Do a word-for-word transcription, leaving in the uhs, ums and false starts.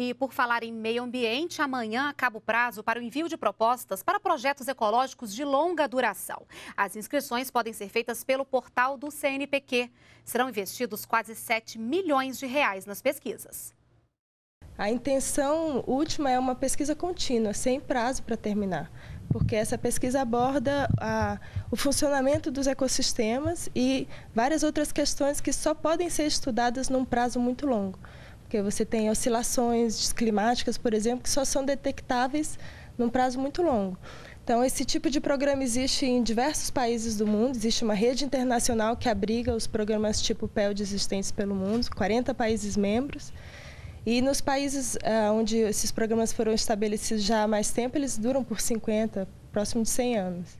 E por falar em meio ambiente, amanhã acaba o prazo para o envio de propostas para projetos ecológicos de longa duração. As inscrições podem ser feitas pelo portal do C N P q. Serão investidos quase sete milhões de reais nas pesquisas. A intenção última é uma pesquisa contínua, sem prazo para terminar, porque essa pesquisa aborda a, o funcionamento dos ecossistemas e várias outras questões que só podem ser estudadas num prazo muito longo. Porque você tem oscilações climáticas, por exemplo, que só são detectáveis num prazo muito longo. Então, esse tipo de programa existe em diversos países do mundo, existe uma rede internacional que abriga os programas tipo P E L D existentes pelo mundo, quarenta países membros. E nos países ah, onde esses programas foram estabelecidos já há mais tempo, eles duram por cinquenta, próximo de cem anos.